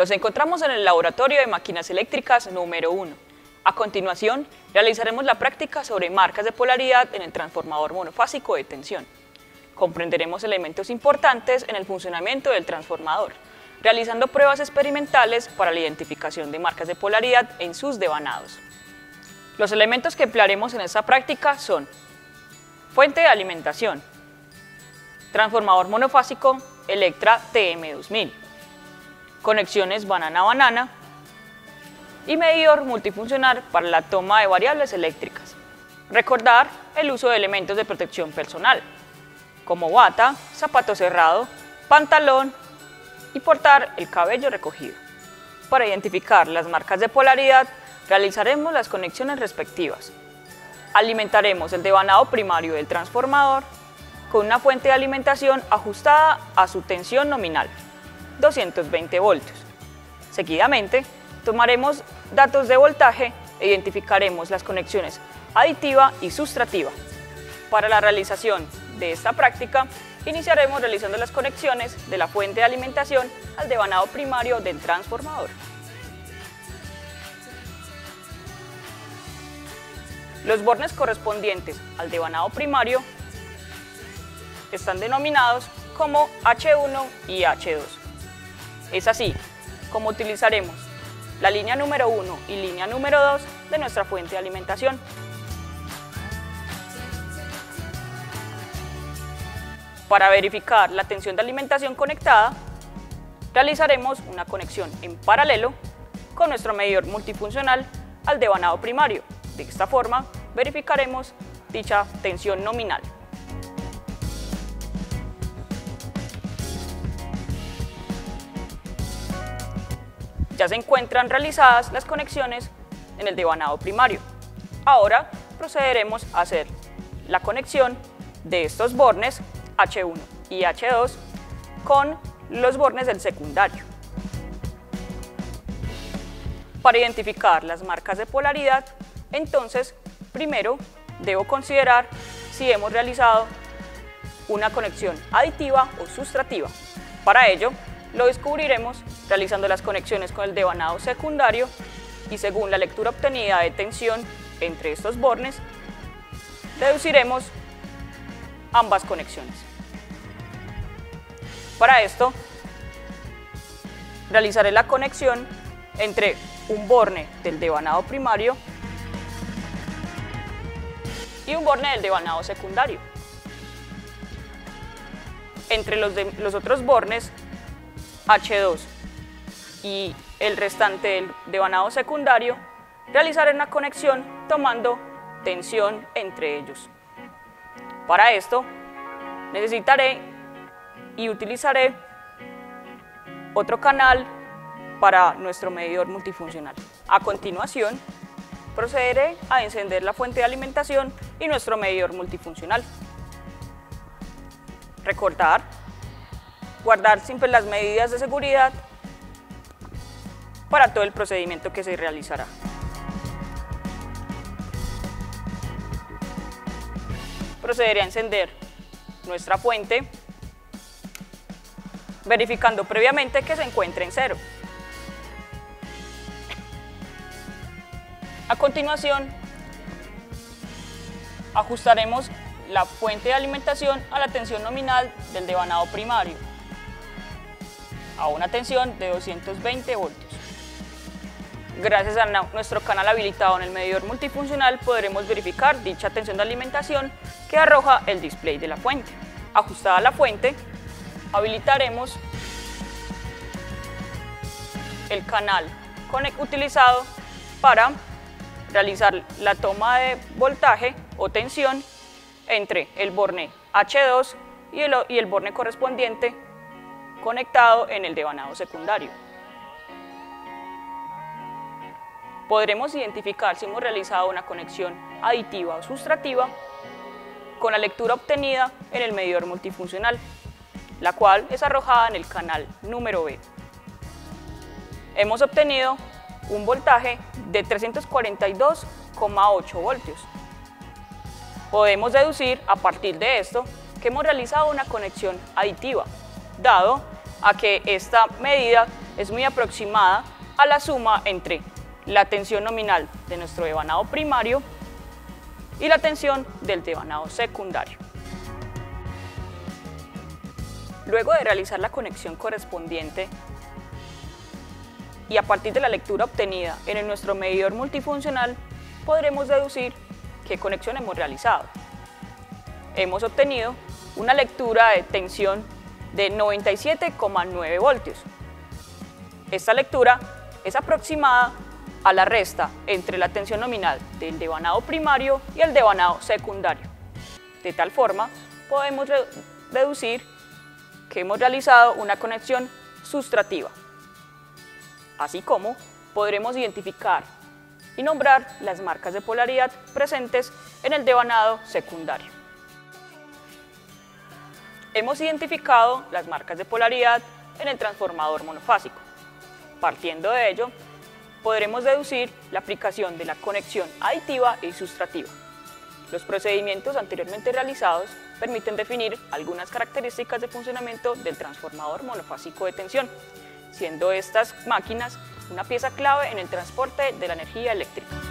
Nos encontramos en el laboratorio de máquinas eléctricas número 1. A continuación, realizaremos la práctica sobre marcas de polaridad en el transformador monofásico de tensión. Comprenderemos elementos importantes en el funcionamiento del transformador, realizando pruebas experimentales para la identificación de marcas de polaridad en sus devanados. Los elementos que emplearemos en esta práctica son fuente de alimentación, transformador monofásico Electra TM2000, conexiones banana-banana y medidor multifuncional para la toma de variables eléctricas. Recordar el uso de elementos de protección personal, como bata, zapato cerrado, pantalón y portar el cabello recogido. Para identificar las marcas de polaridad, realizaremos las conexiones respectivas. Alimentaremos el devanado primario del transformador con una fuente de alimentación ajustada a su tensión nominal, 220 voltios. Seguidamente, tomaremos datos de voltaje e identificaremos las conexiones aditiva y sustractiva. Para la realización de esta práctica, iniciaremos realizando las conexiones de la fuente de alimentación al devanado primario del transformador. Los bornes correspondientes al devanado primario están denominados como H1 y H2. Es así como utilizaremos la línea número 1 y línea número 2 de nuestra fuente de alimentación. Para verificar la tensión de alimentación conectada, realizaremos una conexión en paralelo con nuestro medidor multifuncional al devanado primario. De esta forma, verificaremos dicha tensión nominal. Ya se encuentran realizadas las conexiones en el devanado primario. Ahora procederemos a hacer la conexión de estos bornes H1 y H2 con los bornes del secundario. Para identificar las marcas de polaridad, entonces, primero debo considerar si hemos realizado una conexión aditiva o sustractiva. Para ello, lo descubriremos realizando las conexiones con el devanado secundario y según la lectura obtenida de tensión entre estos bornes, deduciremos ambas conexiones. Para esto, realizaré la conexión entre un borne del devanado primario y un borne del devanado secundario. Entre los otros bornes H2 y el restante del devanado secundario, realizaré una conexión tomando tensión entre ellos. Para esto, necesitaré y utilizaré otro canal para nuestro medidor multifuncional. A continuación, procederé a encender la fuente de alimentación y nuestro medidor multifuncional. Recordar, guardar siempre las medidas de seguridad para todo el procedimiento que se realizará. Procederé a encender nuestra fuente, verificando previamente que se encuentre en cero. A continuación, ajustaremos la fuente de alimentación a la tensión nominal del devanado primario, a una tensión de 220 voltios. Gracias a nuestro canal habilitado en el medidor multifuncional, podremos verificar dicha tensión de alimentación que arroja el display de la fuente. Ajustada la fuente, habilitaremos el canal utilizado para realizar la toma de voltaje o tensión entre el borne H2 y el borne correspondiente conectado en el devanado secundario. Podremos identificar si hemos realizado una conexión aditiva o sustractiva con la lectura obtenida en el medidor multifuncional, la cual es arrojada en el canal número B. Hemos obtenido un voltaje de 342,8 voltios. Podemos deducir a partir de esto que hemos realizado una conexión aditiva, dado a que esta medida es muy aproximada a la suma entre la tensión nominal de nuestro devanado primario y la tensión del devanado secundario. Luego de realizar la conexión correspondiente y a partir de la lectura obtenida en nuestro medidor multifuncional, podremos deducir qué conexión hemos realizado. Hemos obtenido una lectura de tensión de 97,9 voltios. Esta lectura es aproximada a la resta entre la tensión nominal del devanado primario y el devanado secundario. De tal forma, podemos deducir que hemos realizado una conexión sustractiva. Así como podremos identificar y nombrar las marcas de polaridad presentes en el devanado secundario. Hemos identificado las marcas de polaridad en el transformador monofásico. Partiendo de ello, podremos deducir la aplicación de la conexión aditiva y sustractiva. Los procedimientos anteriormente realizados permiten definir algunas características de funcionamiento del transformador monofásico de tensión, siendo estas máquinas una pieza clave en el transporte de la energía eléctrica.